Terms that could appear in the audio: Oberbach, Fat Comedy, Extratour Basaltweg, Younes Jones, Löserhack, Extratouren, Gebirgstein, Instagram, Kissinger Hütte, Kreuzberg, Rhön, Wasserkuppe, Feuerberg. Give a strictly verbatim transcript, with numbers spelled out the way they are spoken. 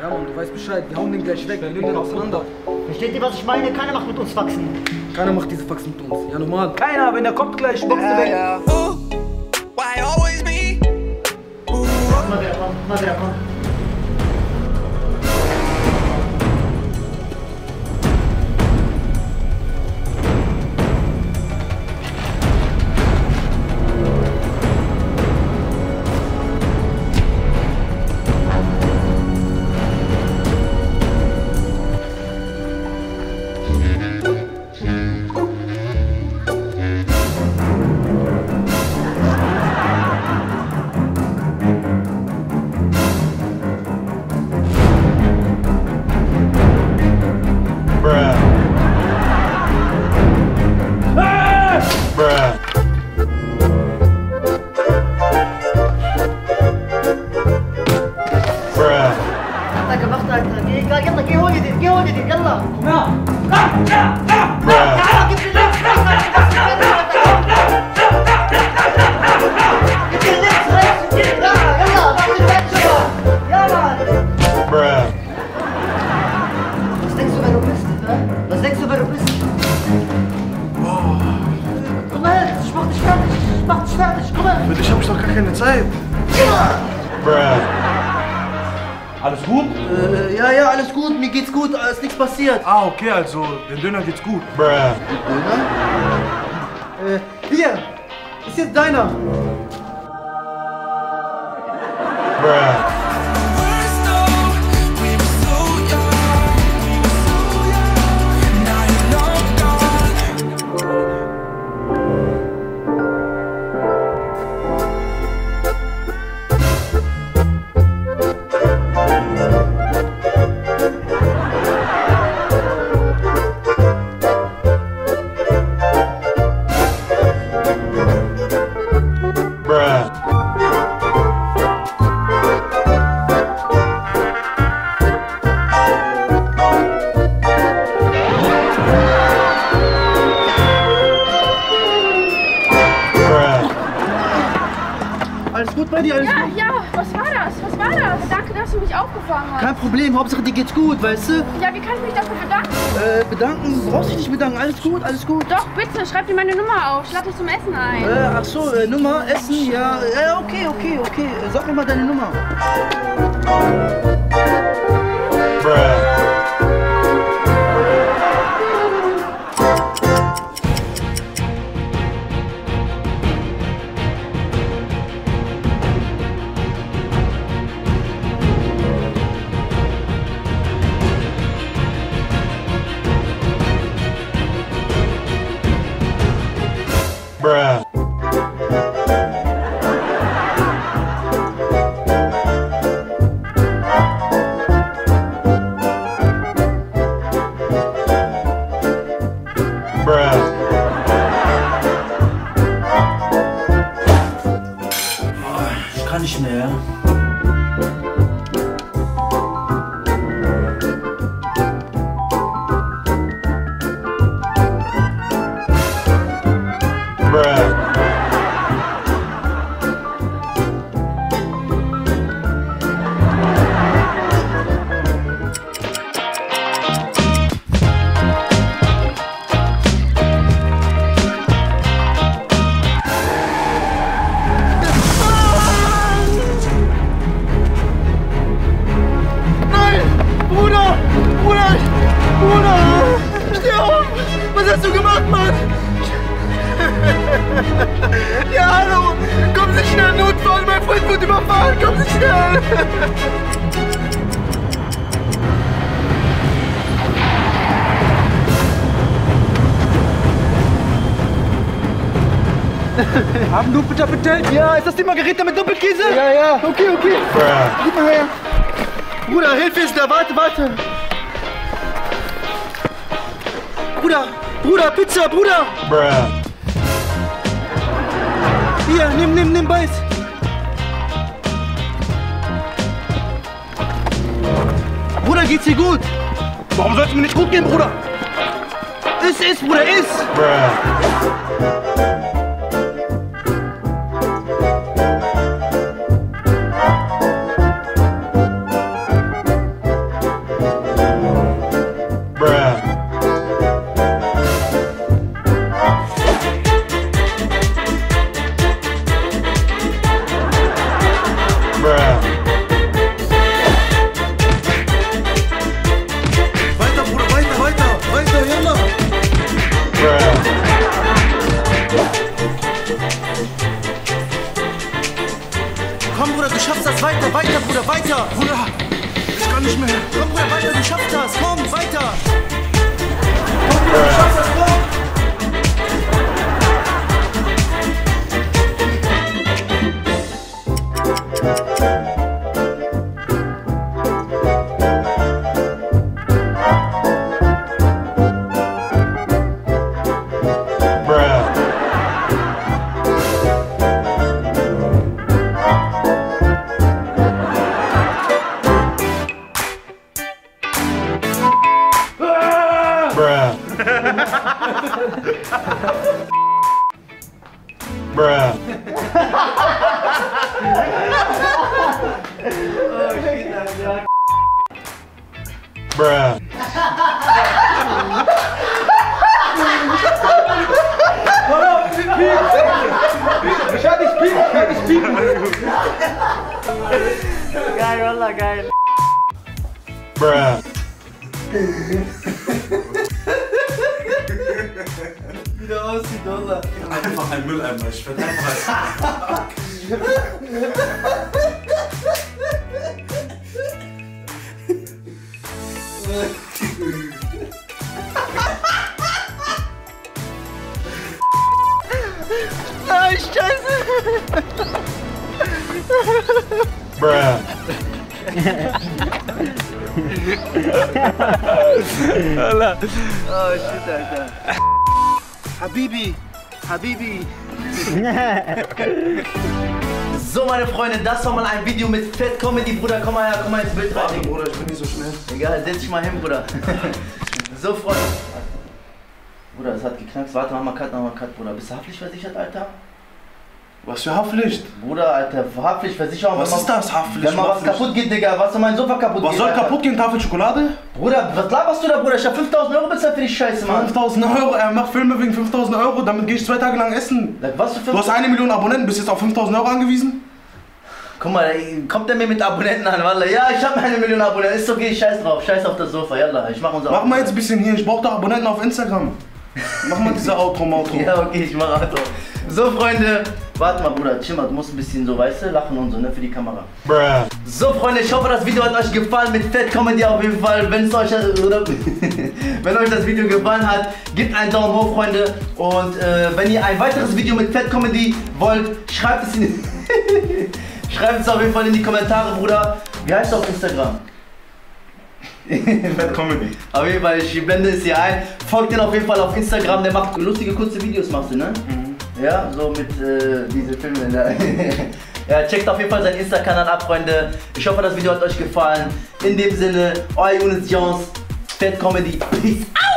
Ja, Mann, du weißt Bescheid, wir hauen den gleich weg, wir nehmen den auseinander. Versteht ihr, was ich meine? Keiner macht mit uns Faxen. Keiner macht diese Faxen mit uns. Ja, normal. Keiner, wenn der kommt gleich, boxt du weg. Ja, ja. Oh, why always me? Oh. Guck mal, der kommt, guck mal, der kommt. Alles gut? Äh, ja, ja, alles gut. Mir geht's gut. Ist nichts passiert. Ah, okay, also den Döner geht's gut. Bruh. Döner? Äh, hier. Ist jetzt deiner. Bruh. Hauptsache dir geht's gut, weißt du? Ja, wie kann ich mich dafür bedanken? Äh, bedanken? Du brauchst dich nicht bedanken, alles gut, alles gut. Doch, bitte, schreib dir meine Nummer auf, ich lade dich zum Essen ein. Äh, ach so, äh, Nummer, Essen, ja, äh, okay, okay, okay, äh, sag mir mal deine Nummer. Bruh. Haben du bitte bestellt? Ja, ist das die Margarita mit Doppelkäse? Ja, ja. Okay, okay. Bruh. Gib mal her. Bruder, Hilfe ist da. Warte, warte. Bruder, Bruder, Pizza, Bruder. Bruh. Hier, nimm, nimm, nimm, beiß. Bruder, geht's dir gut? Warum soll's mir nicht gut gehen, Bruder? Iss, iss, Bruder, iss. Bruh. nicht mehr. Komm, bleib weiter, du schaffst das. Komm, weiter. Komm, du schaffst das, komm. Bruh. Oh shit, that's not. Bruh. Hold up, piep, piep. Schau dich piep, schau dich piep. Geil, Wallah, geil. Bruh. Wie der aussieht, Wallah. Einfach ein Mülleimer, ich werde einfach Nein, Scheiße! Bruh! Wallah! Oh shit, Alter! Habibi! Habibi! So meine Freunde, das war mal ein Video mit Fat Comedy, Bruder, komm mal her, komm mal ins Bild rein. Bruder, ich bin nicht so schnell. Egal, setz dich mal hin, Bruder. So Freunde. Bruder, das hat geknackst. Warte, mach mal Cut, mach mal Cut, Bruder. Bist du haftpflichtversichert, Alter? Was für Haftpflicht? Bruder, Alter, Haftpflichtversicherung. Was ist das, Haftpflicht? Wenn mal was kaputt geht, Digga, was soll mein Sofa kaputt gehen? Was soll kaputt gehen, Tafel Schokolade? Bruder, was laberst du da, Bruder? Ich hab fünftausend Euro bezahlt für die Scheiße, Mann. fünftausend Euro? Er macht Filme wegen fünftausend Euro, damit gehe ich zwei Tage lang essen. Was für fünftausend? Du hast eine Million Abonnenten, bist jetzt auf fünftausend Euro angewiesen? Guck mal, kommt der mir mit Abonnenten an, Wallah. Ja, ich hab eine Million Abonnenten, ist okay, scheiß drauf, scheiß auf das Sofa, Yalla, ich mach unser Mach mal jetzt ein bisschen hier, ich brauch doch Abonnenten auf Instagram. Mach mal diese Outro-Outro. Ja, okay, ich mach Outro. So, Freunde, warte mal, Bruder, chill mal, du musst ein bisschen so, weißt du, lachen und so, ne, für die Kamera. Bruh. So, Freunde, ich hoffe, das Video hat euch gefallen mit Fat Comedy auf jeden Fall. Wenn es euch, oder, wenn euch das Video gefallen hat, gebt einen Daumen hoch, Freunde. Und äh, wenn ihr ein weiteres Video mit Fat Comedy wollt, schreibt es in schreibt es auf jeden Fall in die Kommentare, Bruder. Wie heißt das auf Instagram? Fat Comedy. Auf jeden Fall, ich blende es hier ein. Folgt den auf jeden Fall auf Instagram, der macht lustige, kurze Videos, machst du, ne? Mhm. Ja, so mit äh, diesen Filmen. Ja, checkt auf jeden Fall seinen Insta-Kanal ab, Freunde. Ich hoffe, das Video hat euch gefallen. In dem Sinne, euer Younes Jones, Fat Comedy. Peace.